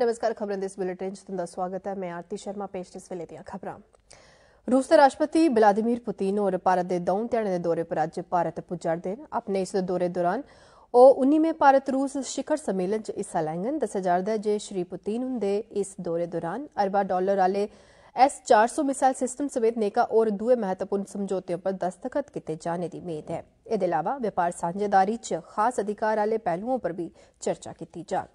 नमस्कार, खबरें this bulletin तुंदा स्वागत है। मैं आरती शर्मा पेश इस वेले दियां खबरां। रूस के राष्ट्रपति व्लादिमीर पुतिन और भारत के दौं ध्याड़े दौरे पर अज्ज भारत पुज्जा'रदे न। अपने इस दौरे दौरान ओह 19वें भारत रूस शिखर सम्मेलन च हिस्सा लैंगन। दस्सेआ जा'रदा ऐ जे श्री पुतिन हुंदे इस दौरे दौरान $1 अरब आले एस 400 मिसाइल सिस्टम समेत नेका और दुए महत्वपूर्ण समझौतों पर दस्तखत किए जाने की मेद है। एह्दे अलावा व्यापार सांझेदारी च खास अधिकार आले पहलुओं पर भी चर्चा की जाग।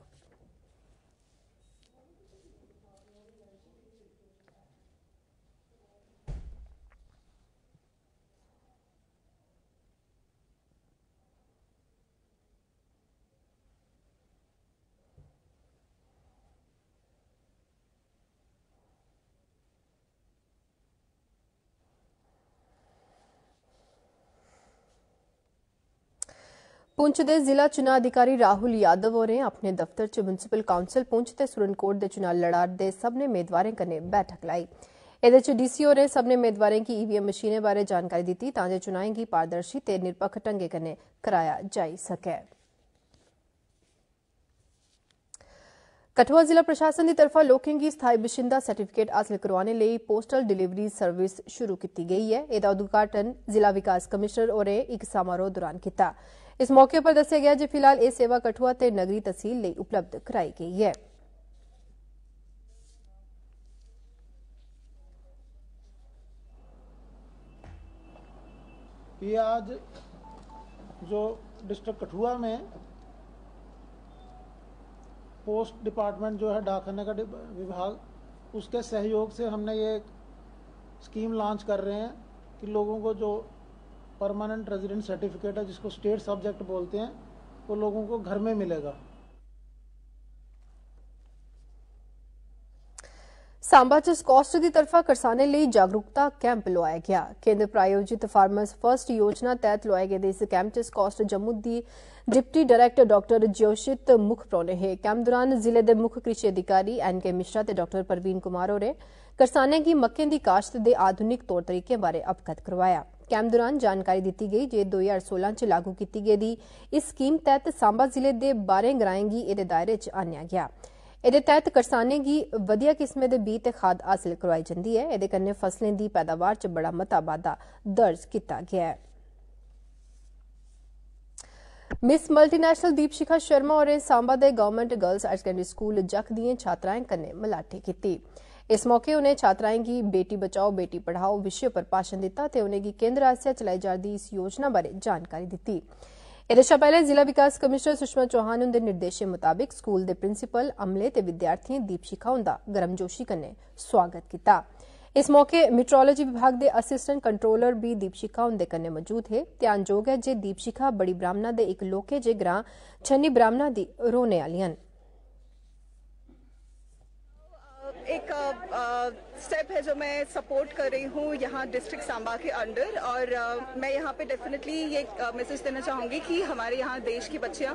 पुंछ के जिला चुनाव अधिकारी राहुल यादव होरें अपने दफ्तर च म्युनिसिपल काउंसल पुंछ ते सुरनकोट दे चुनाव लड़ा'रदे सब्बने मेदवारें कन्नै बैठक लाई। एह्दे च डीसी होरें सब्बने मेदवारें गी ईवीएम मशीनें बारै जानकारी दित्ती तां जे चुनाएं गी पारदर्शी ते निरपक्ख ढंगै कन्नै कराया जाई सकै। कठुआ जिला प्रशासन की तरफा लोकें गी स्थाई बशिंदा सर्टिफिकेट हासिल करवाने लई पोस्टल डिलीवरी सर्विस शुरू की गई है। एह्दा उद्घाटन जिला विकास कमिशनर होरें इक समारोह दौरान कीता। इस मौके पर दस्सेआ गेआ जे फिलहाल एह् सेवा कठुआ ते नगरी तहसील लई उपलब्ध कराई गई है। ये आज जो डिस्ट्रिक्ट कठुआ में पोस्ट डिपार्टमेंट जो है डाकखाने का विभाग, उसके सहयोग से हमने ये स्कीम लॉन्च कर रहे हैं कि लोगों को जो परमानेंट रेजिडेंट सर्टिफिकेट है, जिसको स्टेट सब्जेक्ट बोलते हैं, वो लोगों को घर में मिलेगा। सांबा च स्कॉस्ट की तरफा करसाने लई जागरूकता कैंप लोआया गया। केंद्र प्रायोजित फार्मर्स फर्स्ट योजना तैहत लोआए गेदे इस कैंप च स्कॉस्ट जम्मू दी डिप्टी डायरेक्टर डॉक्टर जोशीत मुख परौह्ने हे। कैंप दौरान जिले दे मुख कृषि अधिकारी एनके मिश्रा ते डॉक्टर परवीन कुमार होरें करसानें गी मक्कें दी काश्त दे आधुनिक तौर तरीकें बारै अवगत करवाया। कैंप दौरान जानकारी दित्ती गई जे 2016 च लागू कीती गेदी इस स्कीम तैहत सांबा जिले दे 12 ग्राएं गी एह्दे दायरे च आह्नेआ गेआ। एह्दे तैहत करसानें गी वधिया किस्में दे बीऽ ते खाद हासिल करवाई जंदी ऐ। एह्दे कन्नै फसलें दी पैदावार च बड़ा मता बाद्धा दर्ज कीता गेआ ऐ। मिस मल्टीनैशनल दीपशिखा शर्मा होरें सांबा दे government girls higher secondary school जख दिएं छात्राएं कन्नै मलाटी कीती। इस मौके उनें छात्राएं गी बेटी बचाओ बेटी पढ़ाओ विशे पर भाषण दित्ता ते उनेंगी केंद्र आसेआ चलाई जा'रदी इस योजना बारै जानकारी दित्ती। एह्दे शा पैह्ले जिला विकास कमिशनर सुषमा चौहान हुंदे निर्देशें मुताबिक स्कूल दे प्रिंसिपल, अमले ते विद्यार्थिएं दीपशिखा हुंदा गर्मजोशी कन्नै स्वागत कीता। इस मौके मीटरोलॉजी विभाग दे असिस्टेंट कंट्रोलर बी दीपशिखा हुंदे कन्नै मौजूद हे। ध्यानजोग ऐ जे दीपशिखा बड़ी ब्राह्मणा दे इक लौह्के जे ग्रां छन्नी ब्राह्मणा दी रौह्ने आह्ली न। एक स्टेप है जो मैं सपोर्ट कर रही हूँ यहाँ डिस्ट्रिक्ट सांबा के अंडर, और मैं यहाँ पे डेफिनेटली ये मैसेज देना चाहूँगी कि हमारे यहाँ देश की बच्चियाँ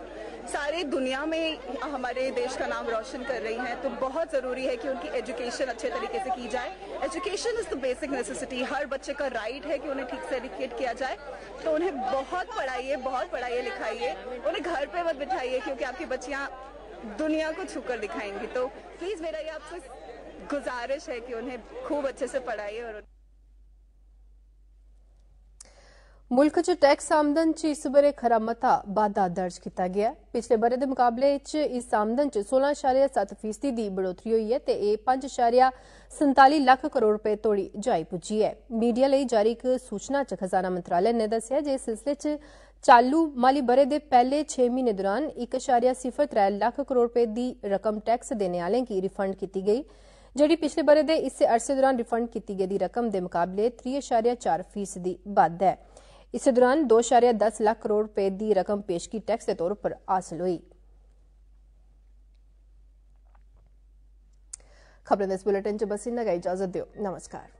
सारे दुनिया में हमारे देश का नाम रोशन कर रही हैं, तो बहुत ज़रूरी है कि उनकी एजुकेशन अच्छे तरीके से की जाए। Education is the basic necessity. हर बच्चे का राइट है कि उन्हें ठीक से एजुकेट किया जाए, तो उन्हें बहुत पढ़ाइए लिखाइए, उन्हें घर पर मत बिठाइए, क्योंकि आपकी बच्चियाँ दुनिया को छूकर दिखाएंगी। तो प्लीज़ मेरा ये आपसे गुजारिश है कि उन्हें खूब अच्छे से पढ़ाइए। और मुल्क च टैक्स आमदन च इस बरे खरा मता बाद्धा दर्ज कीता गया। पिछले बरे दे मुकाबले च इस आमदन च 16.7% दी बढ़ोतरी होई ऐ ते एह् 5.47 लाख करोड़ रुपए तोड़ी जाई पुज्जी ऐ। मीडिया लेई जारी इक सूचना च खजाना मंत्रालय ने दस्सेआ जे इस सिलसिले च चालू माली बरे दे पैह्ले 6 म्हीने दौरान 1.03 लाख करोड़ रुपए दी रकम टैक्स देने आह्लें गी रिफंड कीती गेई, जेह्ड़ी पिछले बरे दे इस्सै अरसे दौरान रिफंड कीती गेदी रकम दे मुकाबले 3.4% बद्ध ऐ। इस्सै दौरान 2.10 लाख करोड़ रुपए दी रकम पेशगी टैक्स दे तौर पर हासल होई। खबरें दे इस बुलेटिन च बस इन्ना गै। इजाजत देओ, नमस्कार।